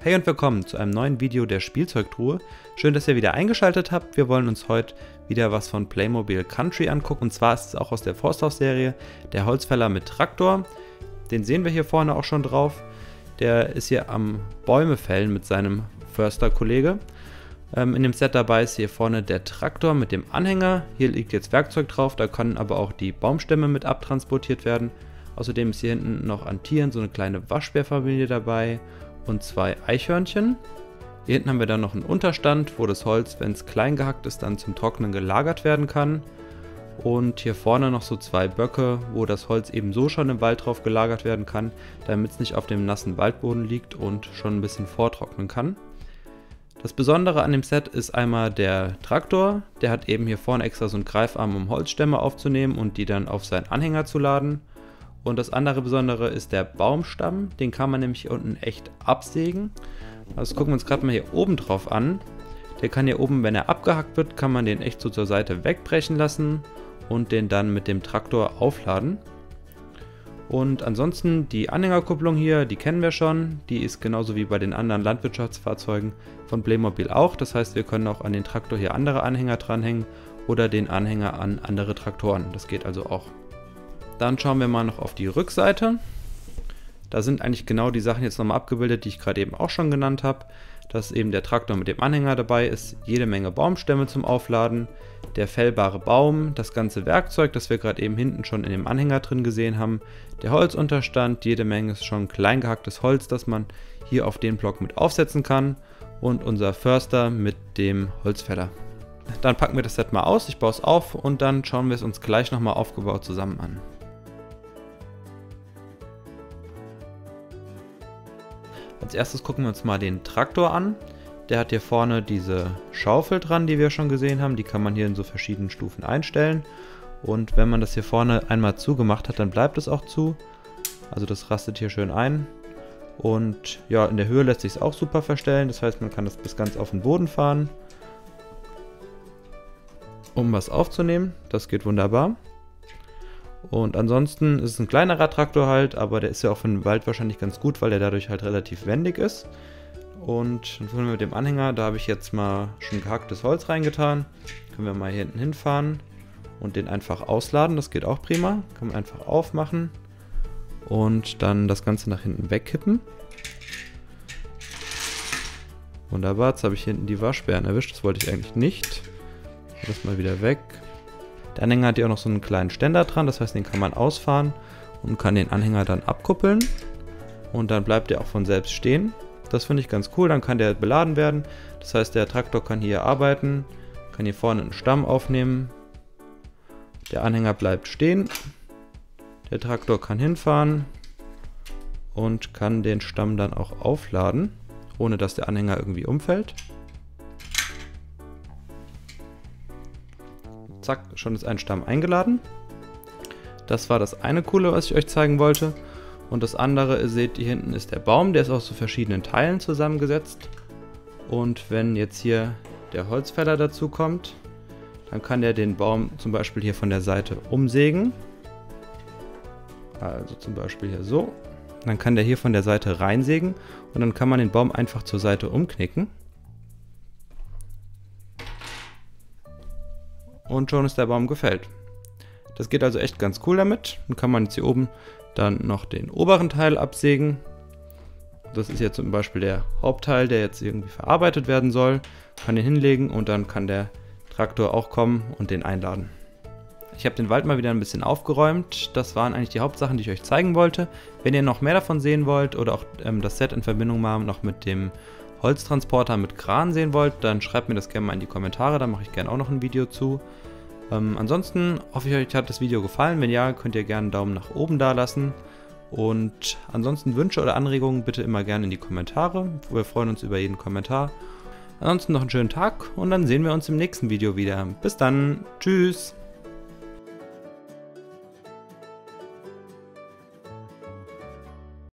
Hey und willkommen zu einem neuen Video der Spielzeugtruhe. Schön, dass ihr wieder eingeschaltet habt. Wir wollen uns heute wieder was von Playmobil Country angucken. Und zwar ist es auch aus der Forsthaus-Serie der Holzfäller mit Traktor. Den sehen wir hier vorne auch schon drauf. Der ist hier am Bäume fällen mit seinem Förster-Kollege. In dem Set dabei ist hier vorne der Traktor mit dem Anhänger. Hier liegt jetzt Werkzeug drauf, da können aber auch die Baumstämme mit abtransportiert werden. Außerdem ist hier hinten noch an Tieren so eine kleine Waschbärfamilie dabei und zwei Eichhörnchen. Hier hinten haben wir dann noch einen Unterstand, wo das Holz, wenn es klein gehackt ist, dann zum Trocknen gelagert werden kann. Und hier vorne noch so zwei Böcke, wo das Holz eben so schon im Wald drauf gelagert werden kann, damit es nicht auf dem nassen Waldboden liegt und schon ein bisschen vortrocknen kann. Das Besondere an dem Set ist einmal der Traktor, der hat eben hier vorne extra so einen Greifarm, um Holzstämme aufzunehmen und die dann auf seinen Anhänger zu laden. Und das andere Besondere ist der Baumstamm, den kann man nämlich hier unten echt absägen. Das gucken wir uns gerade mal hier oben drauf an. Der kann hier oben, wenn er abgehackt wird, kann man den echt so zur Seite wegbrechen lassen und den dann mit dem Traktor aufladen. Und ansonsten die Anhängerkupplung hier, die kennen wir schon. Die ist genauso wie bei den anderen Landwirtschaftsfahrzeugen von Playmobil auch. Das heißt, wir können auch an den Traktor hier andere Anhänger dranhängen oder den Anhänger an andere Traktoren. Das geht also auch. Dann schauen wir mal noch auf die Rückseite. Da sind eigentlich genau die Sachen jetzt nochmal abgebildet, die ich gerade eben auch schon genannt habe. Dass eben der Traktor mit dem Anhänger dabei ist, jede Menge Baumstämme zum Aufladen, der fällbare Baum, das ganze Werkzeug, das wir gerade eben hinten schon in dem Anhänger drin gesehen haben, der Holzunterstand, jede Menge schon klein gehacktes Holz, das man hier auf den Block mit aufsetzen kann und unser Förster mit dem Holzfäller. Dann packen wir das Set mal aus, ich baue es auf und dann schauen wir es uns gleich nochmal aufgebaut zusammen an. Als erstes gucken wir uns mal den Traktor an. Der hat hier vorne diese Schaufel dran, die wir schon gesehen haben. Die kann man hier in so verschiedenen Stufen einstellen. Und wenn man das hier vorne einmal zugemacht hat, dann bleibt es auch zu. Also das rastet hier schön ein. Und ja, in der Höhe lässt sich es auch super verstellen. Das heißt, man kann das bis ganz auf den Boden fahren, um was aufzunehmen. Das geht wunderbar. Und ansonsten ist es ein kleinerer Traktor halt, aber der ist ja auch für den Wald wahrscheinlich ganz gut, weil der dadurch halt relativ wendig ist. Und dann fahren wir mit dem Anhänger, da habe ich jetzt mal schon gehacktes Holz reingetan. Können wir mal hier hinten hinfahren und den einfach ausladen, das geht auch prima. Kann man einfach aufmachen und dann das Ganze nach hinten wegkippen. Wunderbar, jetzt habe ich hinten die Waschbären erwischt, das wollte ich eigentlich nicht. Das mal wieder weg. Der Anhänger hat ja auch noch so einen kleinen Ständer dran, das heißt, den kann man ausfahren und kann den Anhänger dann abkuppeln und dann bleibt der auch von selbst stehen. Das finde ich ganz cool, dann kann der beladen werden, das heißt, der Traktor kann hier arbeiten, kann hier vorne einen Stamm aufnehmen, der Anhänger bleibt stehen, der Traktor kann hinfahren und kann den Stamm dann auch aufladen, ohne dass der Anhänger irgendwie umfällt. Zack, schon ist ein Stamm eingeladen. Das war das eine coole, was ich euch zeigen wollte. Und das andere, seht ihr hinten, ist der Baum. Der ist aus so verschiedenen Teilen zusammengesetzt. Und wenn jetzt hier der Holzfäller dazu kommt, dann kann der den Baum zum Beispiel hier von der Seite umsägen. Also zum Beispiel hier so. Dann kann der hier von der Seite reinsägen. Und dann kann man den Baum einfach zur Seite umknicken. Und schon ist der Baum gefällt. Das geht also echt ganz cool damit. Dann kann man jetzt hier oben dann noch den oberen Teil absägen. Das ist jetzt zum Beispiel der Hauptteil, der jetzt irgendwie verarbeitet werden soll. Kann den hinlegen und dann kann der Traktor auch kommen und den einladen. Ich habe den Wald mal wieder ein bisschen aufgeräumt. Das waren eigentlich die Hauptsachen, die ich euch zeigen wollte. Wenn ihr noch mehr davon sehen wollt oder auch das Set in Verbindung mal noch mit dem Holztransporter mit Kran sehen wollt, dann schreibt mir das gerne mal in die Kommentare, da mache ich gerne auch noch ein Video zu. Ansonsten hoffe ich, euch hat das Video gefallen, wenn ja, könnt ihr gerne einen Daumen nach oben da lassen. Und ansonsten Wünsche oder Anregungen bitte immer gerne in die Kommentare, wir freuen uns über jeden Kommentar. Ansonsten noch einen schönen Tag und dann sehen wir uns im nächsten Video wieder. Bis dann, tschüss!